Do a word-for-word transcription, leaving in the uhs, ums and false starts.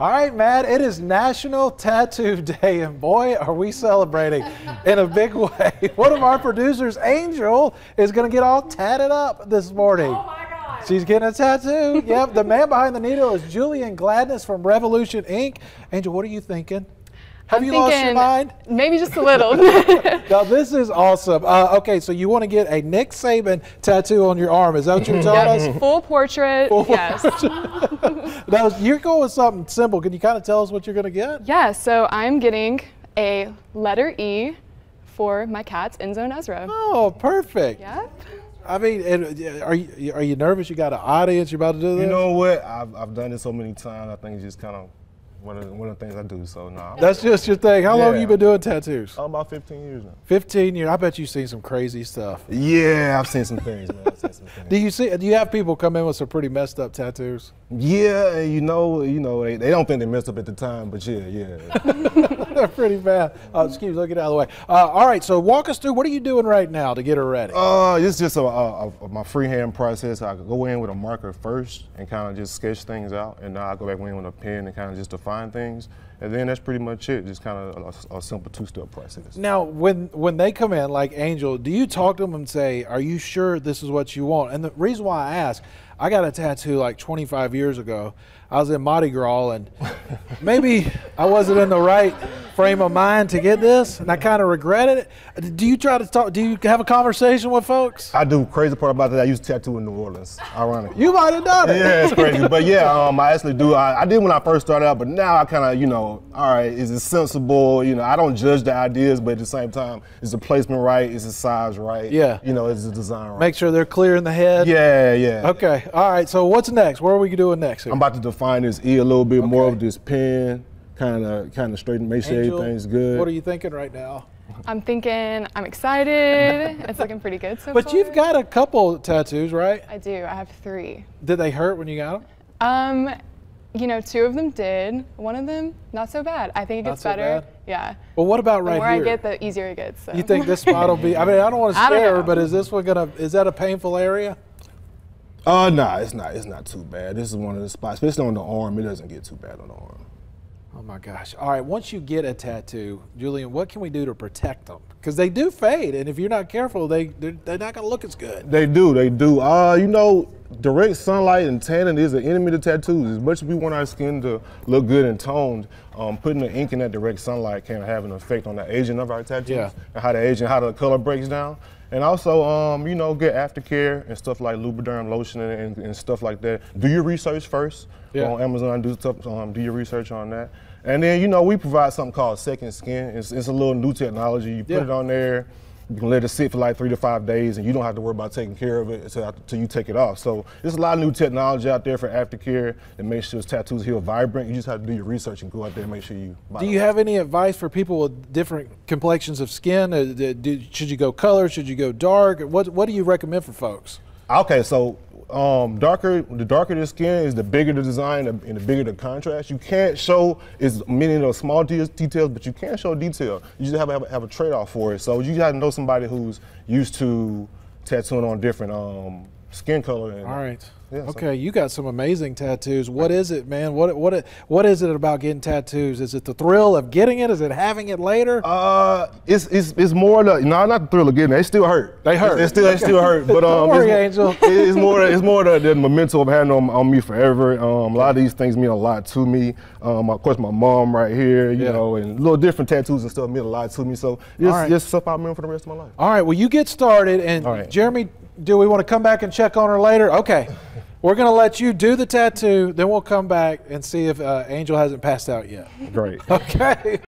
All right, Matt, it is National Tattoo Day, and boy, are we celebrating in a big way. One of our producers, Angel, is going to get all tatted up this morning. Oh my God. She's getting a tattoo. Yep, the man behind the needle is Julian Gladness from Revolution Ink. Angel, what are you thinking? Have I'm you lost your mind? Maybe just a little. Now, this is awesome. Uh, okay, so you want to get a Nick Saban tattoo on your arm. Is that what you told yep. us? Full portrait, Full yes. Portrait. Now, you're going with something simple. Can you kind of tell us what you're going to get? Yeah, so I'm getting a letter E for my cats, Enzo and Ezra. Oh, perfect. Yep. I mean, and are you, are you nervous? You got an audience? You're about to do this? You know what? I've, I've done this so many times. I think it's just kind of One of, the, one of the things I do, so no. Nah. That's just your thing. How yeah. long have you been doing tattoos? I'm about fifteen years now. fifteen years. I bet you've seen some crazy stuff. Yeah, I've seen some things, man. I've seen some things. Do you see? Do you have people come in with some pretty messed up tattoos? Yeah, you know, you know, they, they don't think they messed up at the time, but yeah, yeah. They're pretty bad. Uh, excuse me, look it out of the way. Uh, all right, so walk us through. What are you doing right now to get her ready? Uh, it's just a, a, a, my freehand process. I go in with a marker first and kind of just sketch things out, and now I go back in with a pen and kind of just define things, and then that's pretty much it. Just kind of a, a simple two-step process. Now, when when they come in, like Angel, do you talk to them and say, "Are you sure this is what you want?" And the reason why I ask, I got a tattoo like twenty-five years ago. I was in Mardi Gras, and maybe I wasn't in the right frame of mind to get this, and I kind of regretted it. Do you try to talk? Do you have a conversation with folks? I do. Crazy part about that, I used to tattoo in New Orleans. Ironic. You might have done it. Yeah, it's crazy. But yeah, um, I actually do. I, I did when I first started out, but now I kind of, you know, all right, is it sensible? You know, I don't judge the ideas, but at the same time, is the placement right? Is the size right? Yeah. You know, is the design right? Make sure they're clear in the head. Yeah, yeah. Okay. Yeah. All right. So what's next? What are we doing next here? I'm about to define this E a little bit okay. more of this pen. Kind of, kind of straighten, make sure Angel, everything's good. What are you thinking right now? I'm thinking, I'm excited. It's looking pretty good so but far. But you've got a couple tattoos, right? I do. I have three. Did they hurt when you got them? Um, you know, two of them did. One of them, not so bad. I think it gets not so better. Bad. Yeah. Well, what about right here? The more I get, the easier it gets. So. You think this spot will be? I mean, I don't want to stare, but is this one gonna? Is that a painful area? Uh, nah, it's not. It's not too bad. This is one of the spots, especially on the arm. It doesn't get too bad on the arm. Oh my gosh. All right, once you get a tattoo, Julian, what can we do to protect them? Because they do fade, and if you're not careful, they, they're, they're not going to look as good. They do, they do. Uh, you know, direct sunlight and tanning is the enemy to tattoos. As much as we want our skin to look good and toned, um, putting the ink in that direct sunlight can have an effect on the aging of our tattoos, yeah. and how the aging, how the color breaks down. And also, um, you know, get aftercare and stuff like Lubriderm lotion and, and stuff like that. Do your research first yeah. on Amazon. Do stuff, um, do your research on that. And then, you know, we provide something called Second Skin. It's, it's a little new technology. You put yeah. it on there. You can let it sit for like three to five days, and you don't have to worry about taking care of it until, until you take it off. So there's a lot of new technology out there for aftercare that makes sure tattoos heal vibrant. You just have to do your research and go out there and make sure you buy Do you have any advice for people with different complexions of skin? Should you go color? Should you go dark? What, what do you recommend for folks? Okay, so um, darker, the darker the skin is, the bigger the design and the bigger the contrast. You can't show as many of those small de details, but you can show detail. You just have to have, have a trade-off for it. So you got to know somebody who's used to tattooing on different um, skin color. And, all right. Yeah, okay, so. You got some amazing tattoos. What is it, man? What what what is it about getting tattoos? Is it the thrill of getting it? Is it having it later? Uh, it's it's it's more the no, not the thrill of getting it. They still hurt. They hurt. They still they still hurt. But um, don't worry, it's, Angel. It's more it's more the, the memento of having them on me forever. Um, a lot of these things mean a lot to me. Um, of course, my mom right here, you yeah. know, and little different tattoos and stuff mean a lot to me. So it's right. just stuff I remember for the rest of my life. All right. Well, you get started, and right. Jeremy, do we want to come back and check on her later? Okay. We're going to let you do the tattoo, then we'll come back and see if uh, Angel hasn't passed out yet. Great. Okay.